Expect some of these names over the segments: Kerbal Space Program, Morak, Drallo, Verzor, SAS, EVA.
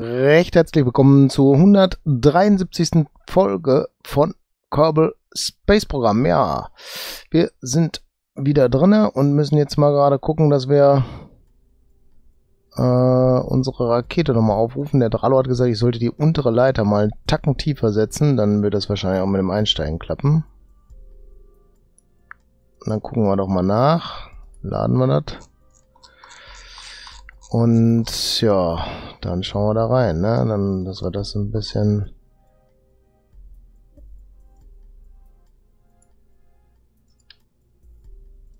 Recht herzlich willkommen zur 173. Folge von Kerbal Space Program. Ja, wir sind wieder drinne und müssen jetzt mal gerade gucken, dass wir unsere Rakete nochmal aufrufen. Der Drallo hat gesagt, ich sollte die untere Leiter mal einen Tacken tiefer setzen, dann wird das wahrscheinlich auch mit dem Einsteigen klappen. Und dann gucken wir doch mal nach. Laden wir das. Und ja, dann schauen wir da rein, ne? Dann, dass wir das ein bisschen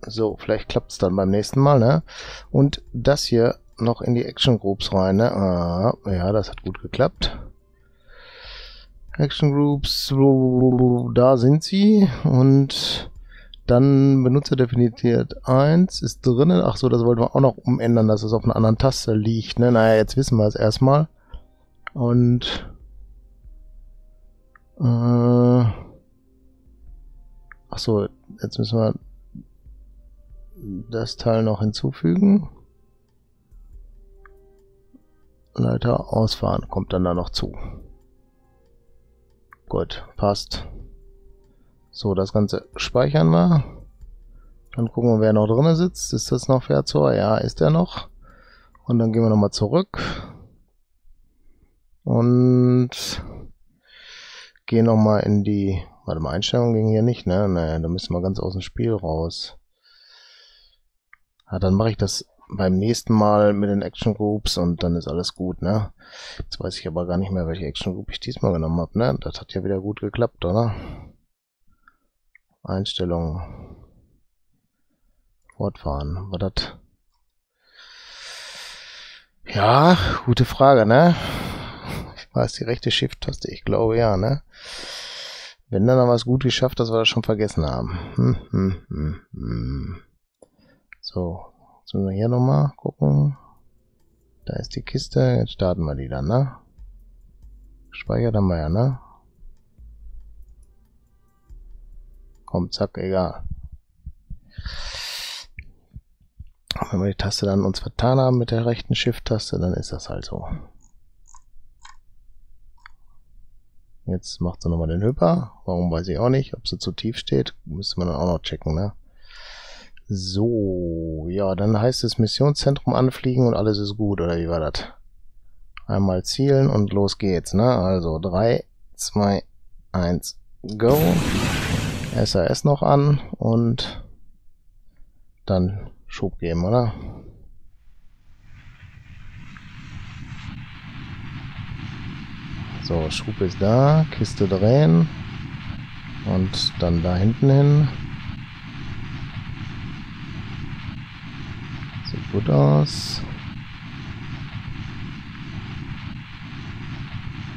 so, vielleicht klappt es dann beim nächsten Mal, ne? Und das hier noch in die Action Groups rein, ne? Ah, ja, das hat gut geklappt. Action Groups, da sind sie und dann benutzerdefiniert 1 ist drinnen. Ach so, das wollten wir auch noch umändern, dass es auf einer anderen Taste liegt. Ne? Naja, jetzt wissen wir es erstmal. Und ach so, jetzt müssen wir das Teil noch hinzufügen. Leiter ausfahren, kommt dann da noch zu. Gut, passt. So, das Ganze speichern wir. Dann gucken wir, wer noch drin sitzt. Ist das noch Verzor? Ja, ist er noch. Und dann gehen wir nochmal zurück. Und gehen nochmal in die... Warte mal, Einstellungen ging hier nicht, ne? Naja, da müssen wir ganz aus dem Spiel raus. Ja, dann mache ich das beim nächsten Mal mit den Action Groups und dann ist alles gut, ne? Jetzt weiß ich aber gar nicht mehr, welche Action Group ich diesmal genommen habe, ne? Das hat ja wieder gut geklappt, oder? Einstellungen. Fortfahren. War das? Ja, gute Frage, ne? War es die rechte Shift-Taste? Ich glaube ja, ne? Wenn dann haben wir es gut geschafft, dass wir das schon vergessen haben. So, jetzt müssen wir hier nochmal gucken. Da ist die Kiste. Jetzt starten wir die dann, ne? Speichert haben wir ja, ne? Komm, zack, egal. Wenn wir die Taste dann uns vertan haben mit der rechten Shift-Taste, dann ist das halt so. Jetzt macht sie nochmal den Hüpper. Warum, weiß ich auch nicht. Ob sie zu tief steht, müsste man dann auch noch checken, ne? So, ja, dann heißt es Missionszentrum anfliegen und alles ist gut, oder wie war das? Einmal zielen und los geht's, ne? Also 3, 2, 1, go. SAS noch an und dann Schub geben, oder? So, Schub ist da, Kiste drehen und dann da hinten hin. Sieht gut aus.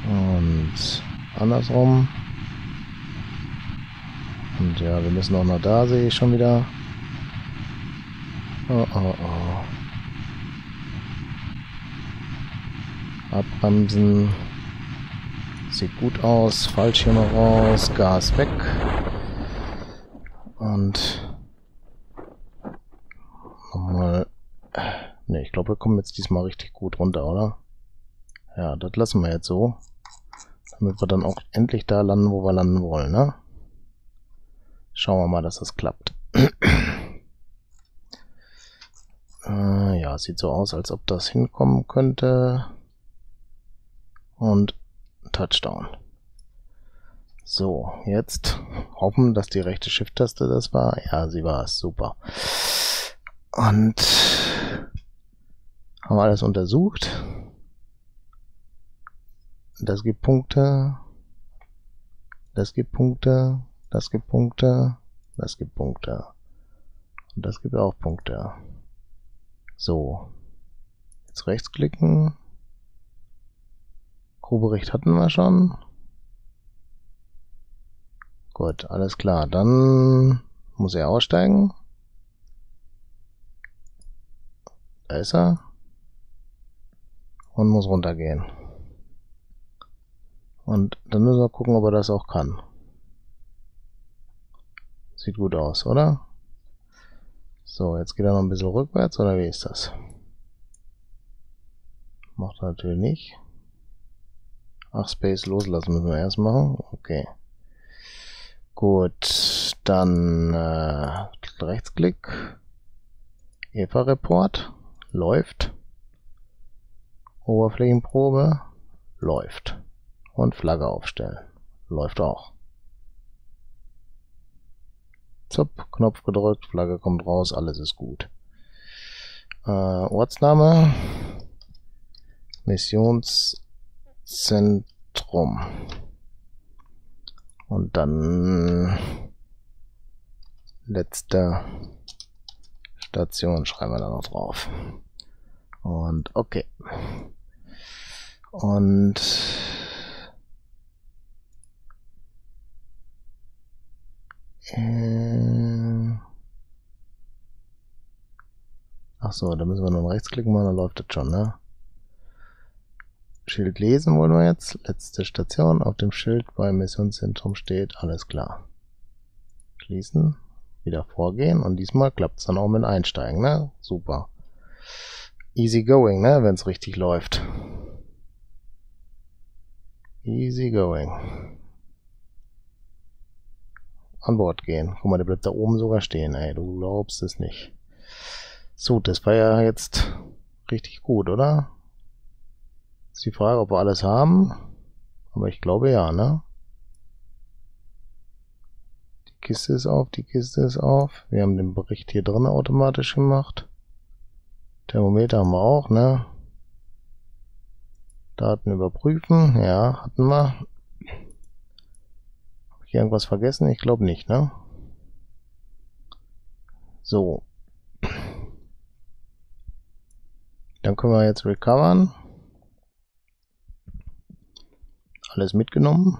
Und andersrum. Und ja, wir müssen auch noch da, sehe ich schon wieder. Oh, oh, oh. Abbremsen. Sieht gut aus. Fallschirme raus. Gas weg. Und nochmal. Ne, ich glaube, wir kommen jetzt diesmal richtig gut runter, oder? Ja, das lassen wir jetzt so. Damit wir dann auch endlich da landen, wo wir landen wollen, ne? Schauen wir mal, dass das klappt. Ja, sieht so aus, als ob das hinkommen könnte. Und Touchdown. So, jetzt hoffen, dass die rechte Shift-Taste das war. Ja, sie war es. Super. Und haben wir alles untersucht. Das gibt Punkte. Das gibt Punkte. Das gibt Punkte, das gibt Punkte und das gibt auch Punkte. So, jetzt rechtsklicken. Grobericht hatten wir schon. Gut, alles klar. Dann muss er aussteigen. Da ist er. Und muss runtergehen. Und dann müssen wir gucken, ob er das auch kann. Sieht gut aus, oder? So, jetzt geht er noch ein bisschen rückwärts, oder wie ist das? Macht er natürlich nicht. Ach, Space loslassen müssen wir erst machen. Okay. Gut, dann Rechtsklick. EVA-Report. Läuft. Oberflächenprobe. Läuft. Und Flagge aufstellen. Läuft auch. Zup, Knopf gedrückt, Flagge kommt raus, alles ist gut. Ortsname. Missionszentrum. Und dann letzte Station schreiben wir da noch drauf. Und okay. Und ach so, da müssen wir noch rechtsklicken machen, dann läuft das schon, ne? Schild lesen wollen wir jetzt. Letzte Station. Auf dem Schild beim Missionszentrum steht, alles klar. Schließen. Wieder vorgehen. Und diesmal klappt es dann auch mit Einsteigen, ne? Super. Easy going, ne? Wenn es richtig läuft. Easy going. An Bord gehen. Guck mal, der bleibt da oben sogar stehen, ey. Du glaubst es nicht. So, das war ja jetzt richtig gut, oder? Ist die Frage, ob wir alles haben. Aber ich glaube ja, ne? Die Kiste ist auf, die Kiste ist auf. Wir haben den Bericht hier drin automatisch gemacht. Thermometer haben wir auch, ne? Daten überprüfen. Ja, hatten wir. Habe ich irgendwas vergessen? Ich glaube nicht, ne? So. Dann können wir jetzt recovern. Alles mitgenommen.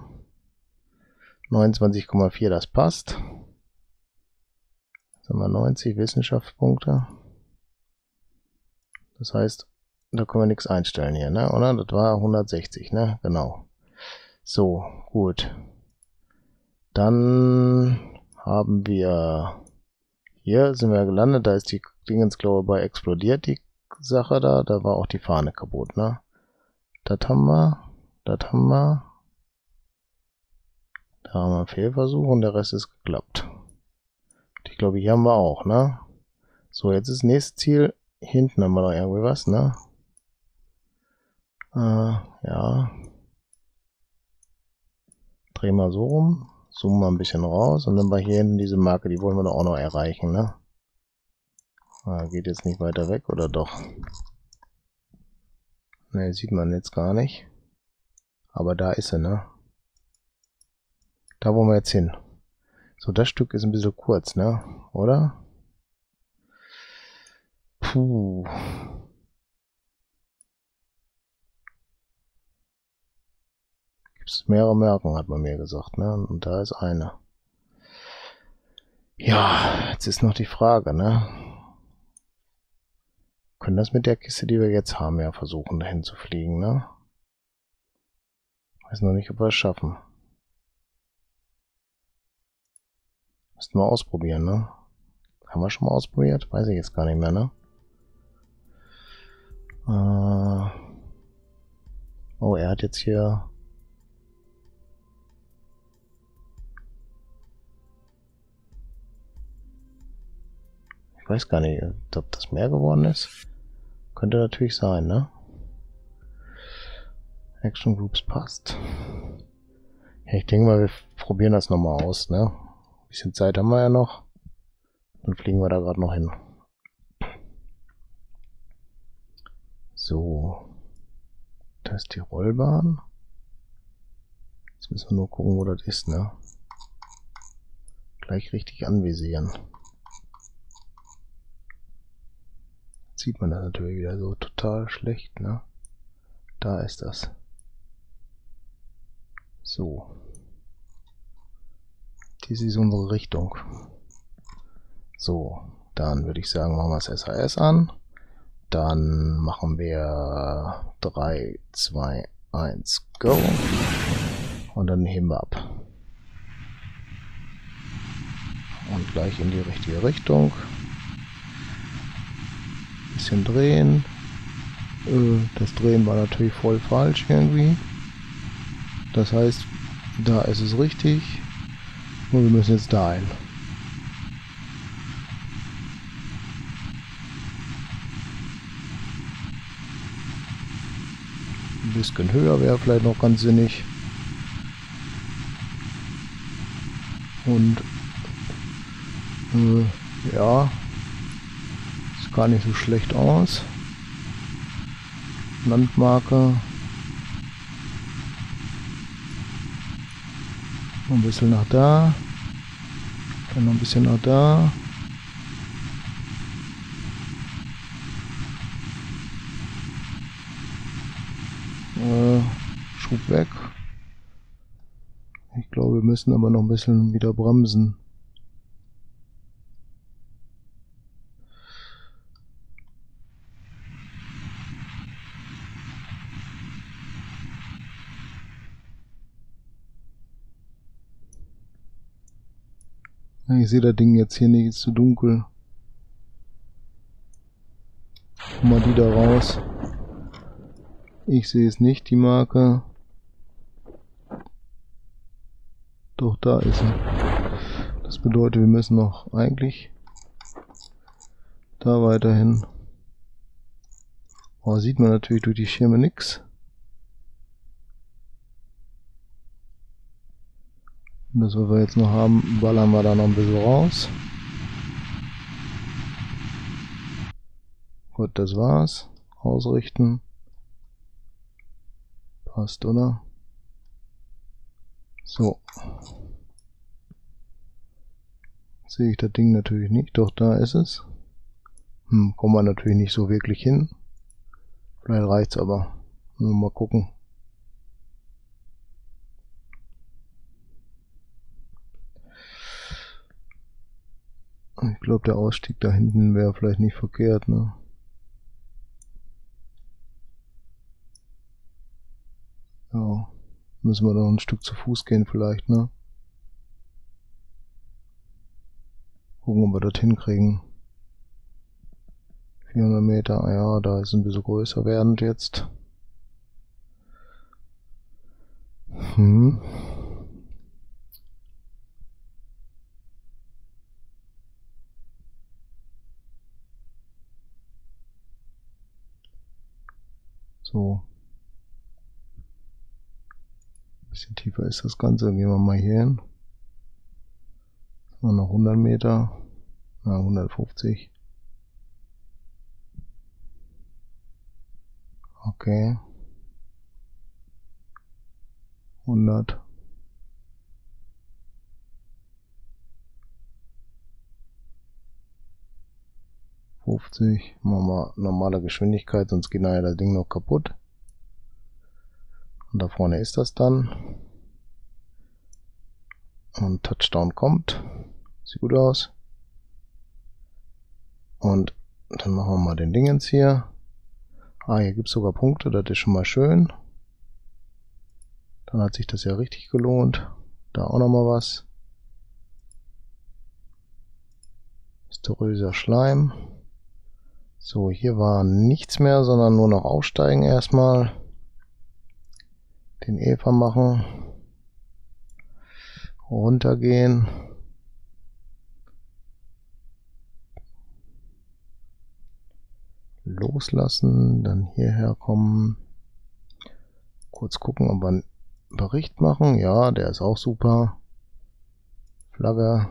29,4, das passt. Jetzt haben wir 90 Wissenschaftspunkte. Das heißt, da können wir nichts einstellen hier, ne? Oder? Das war 160, ne? Genau. So, gut. Dann haben wir... Hier sind wir gelandet. Da ist die Dingens, glaube ich, bei explodiert, die Sache da. Da war auch die Fahne kaputt, ne? Das haben wir... Das haben wir. Da haben wir einen Fehlversuch und der Rest ist geklappt. Ich glaube, hier haben wir auch, ne? So, jetzt ist das nächste Ziel. Hinten haben wir noch irgendwie was, ne? Ja. Drehen wir so rum. Zoomen wir ein bisschen raus. Und dann war hier hinten diese Marke, die wollen wir doch auch noch erreichen, ne? Geht jetzt nicht weiter weg, oder doch? Ne, sieht man jetzt gar nicht. Aber da ist er, ne? Da wollen wir jetzt hin. So, das Stück ist ein bisschen kurz, ne? Oder? Puh. Gibt es mehrere Merken, hat man mir gesagt, ne? Und da ist eine. Ja, jetzt ist noch die Frage, ne? Wir können das mit der Kiste, die wir jetzt haben, ja versuchen, dahin zu fliegen, ne? Weiß noch nicht, ob wir es schaffen. Müssen wir ausprobieren, ne? Haben wir schon mal ausprobiert? Weiß ich jetzt gar nicht mehr, ne? Oh, er hat jetzt hier... Ich weiß gar nicht, ob das mehr geworden ist. Könnte natürlich sein, ne? Action Groups passt. Ja, ich denke mal, wir probieren das nochmal aus, ne? Ein bisschen Zeit haben wir ja noch. Dann fliegen wir da gerade noch hin. So. Da ist die Rollbahn. Jetzt müssen wir nur gucken, wo das ist, ne? Gleich richtig anvisieren. Jetzt sieht man das natürlich wieder so total schlecht, ne? Da ist das. So. Dies ist unsere Richtung. So, dann würde ich sagen, machen wir das SAS an. Dann machen wir 3, 2, 1, go. Und dann heben wir ab. Und gleich in die richtige Richtung. Ein bisschen drehen. Das Drehen war natürlich voll falsch irgendwie. Das heißt, da ist es richtig. Und wir müssen jetzt da ein. Ein bisschen höher wäre vielleicht noch ganz sinnig. Und ja, ist gar nicht so schlecht aus. Landmarke. Ein bisschen nach da. Dann noch ein bisschen nach da. Schub weg. Ich glaube, wir müssen aber noch ein bisschen wieder bremsen. Ich sehe das Ding jetzt hier nicht, ist zu dunkel. Guck mal die da raus. Ich sehe es nicht, die Marke. Doch, da ist sie. Das bedeutet, wir müssen noch eigentlich da weiterhin. Oh, sieht man natürlich durch die Schirme nichts. Und das, was wir jetzt noch haben, ballern wir da noch ein bisschen raus. Gut, das war's. Ausrichten. Passt, oder? So. Jetzt sehe ich das Ding natürlich nicht, doch da ist es. Kommen wir natürlich nicht so wirklich hin. Vielleicht reicht's aber. Nur mal gucken. Ich glaube, der Ausstieg da hinten wäre vielleicht nicht verkehrt, ne? Ja, müssen wir noch ein Stück zu Fuß gehen vielleicht, ne? Gucken, ob wir das hinkriegen. 400 Meter, ja, da ist ein bisschen größer werdend jetzt. So. Ein bisschen tiefer ist das Ganze. Gehen wir mal hier hin. Noch 100 Meter. Na, 150. Okay. 100. Machen wir normale Geschwindigkeit, sonst geht nachher das Ding noch kaputt. Und da vorne ist das dann. Und Touchdown kommt. Sieht gut aus. Und dann machen wir mal den Dingens hier. Ah, hier gibt es sogar Punkte, das ist schon mal schön. Dann hat sich das ja richtig gelohnt. Da auch nochmal was. Mysteriöser Schleim. So, hier war nichts mehr, sondern nur noch aufsteigen erstmal. Den Eva machen. Runtergehen. Loslassen, dann hierher kommen. Kurz gucken, ob wir einen Bericht machen. Ja, der ist auch super. Flagge.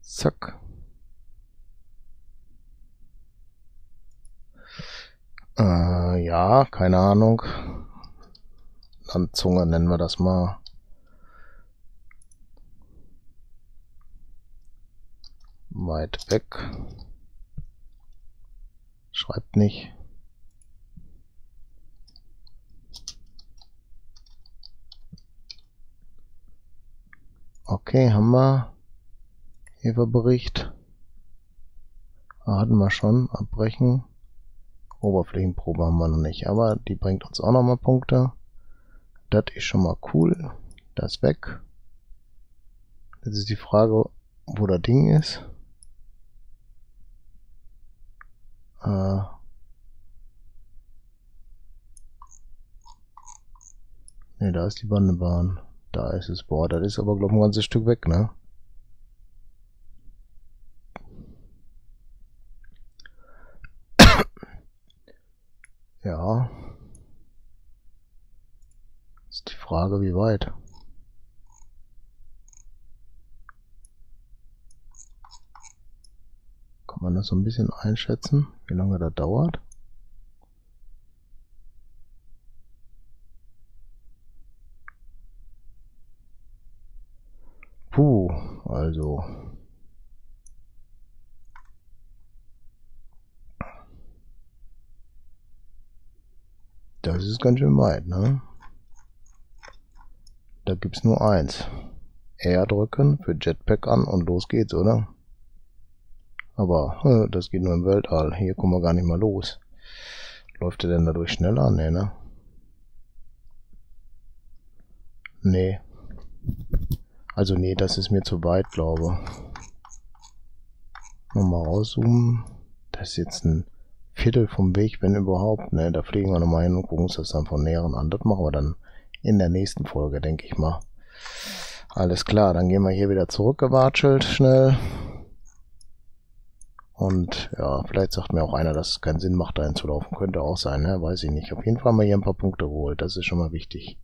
Zack. Ja, keine Ahnung. Landzunge nennen wir das mal. Weit weg. Schreibt nicht. Okay, haben wir. Bericht. Hatten wir schon. Abbrechen. Oberflächenprobe haben wir noch nicht, aber die bringt uns auch nochmal Punkte. Das ist schon mal cool. Das ist weg. Jetzt ist die Frage, wo das Ding ist. Ne, da ist die Bandebahn. Da ist es. Boah, das ist aber, glaube ich, ein ganzes Stück weg, ne? Ja. Ist die Frage, wie weit. Kann man das so ein bisschen einschätzen, wie lange das dauert? Puh, also... Das ist ganz schön weit, ne? Da gibt's nur eins. R drücken für Jetpack an und los geht's, oder? Aber das geht nur im Weltall. Hier kommen wir gar nicht mal los. Läuft der denn dadurch schneller? Nee, ne? Nee. Also nee, das ist mir zu weit, glaube ich. Nochmal rauszoomen. Das ist jetzt ein Viertel vom Weg, wenn überhaupt. Ne, da fliegen wir nochmal hin und gucken uns das dann von näheren an. Das machen wir dann in der nächsten Folge, denke ich mal. Alles klar, dann gehen wir hier wieder zurückgewatschelt, schnell. Und ja, vielleicht sagt mir auch einer, dass es keinen Sinn macht, da hinzulaufen. Könnte auch sein, ne? Weiß ich nicht. Auf jeden Fall haben wir hier ein paar Punkte geholt. Das ist schon mal wichtig.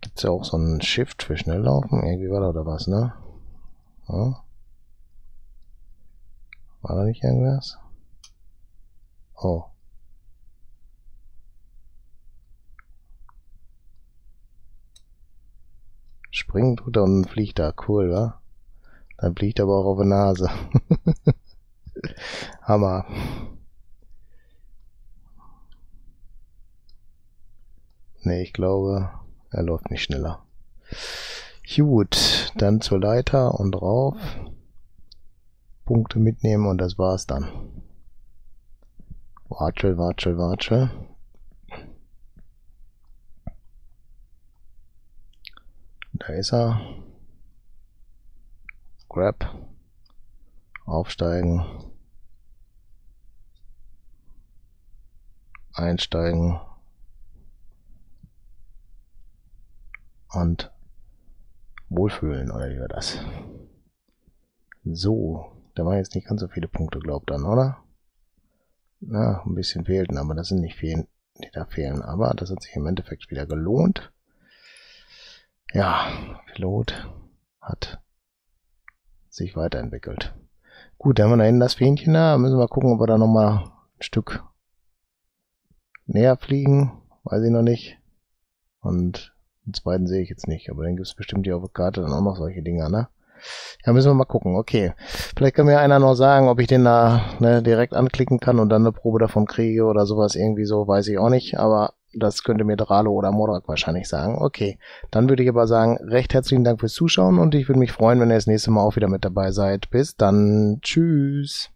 Gibt es ja auch so einen Shift für Schnelllaufen. Irgendwie war da oder was, ne? Ja. War da nicht irgendwas? Oh. Springen tut er und fliegt da. Cool, wa? Dann fliegt er aber auch auf die Nase. Hammer. Ne, ich glaube, er läuft nicht schneller. Gut, dann zur Leiter und drauf. Punkte mitnehmen und das war's dann. Watschel, watschel, watschel. Da ist er. Grab. Aufsteigen. Einsteigen. Und wohlfühlen, oder wie war das? So, da waren jetzt nicht ganz so viele Punkte, glaubt dann, oder? Na, ein bisschen fehlten, aber das sind nicht viele, die da fehlen. Aber das hat sich im Endeffekt wieder gelohnt. Ja, Pilot hat sich weiterentwickelt. Gut, dann haben wir da hinten das Fähnchen da. Müssen wir gucken, ob wir da nochmal ein Stück näher fliegen. Weiß ich noch nicht. Und den zweiten sehe ich jetzt nicht. Aber dann gibt es bestimmt hier auf der Karte dann auch noch solche Dinger, ne? Ja, müssen wir mal gucken. Okay, vielleicht kann mir einer noch sagen, ob ich den da, ne, direkt anklicken kann und dann eine Probe davon kriege oder sowas. Irgendwie so, weiß ich auch nicht. Aber das könnte mir Drallo oder Morak wahrscheinlich sagen. Okay, dann würde ich aber sagen, recht herzlichen Dank fürs Zuschauen und ich würde mich freuen, wenn ihr das nächste Mal auch wieder mit dabei seid. Bis dann. Tschüss.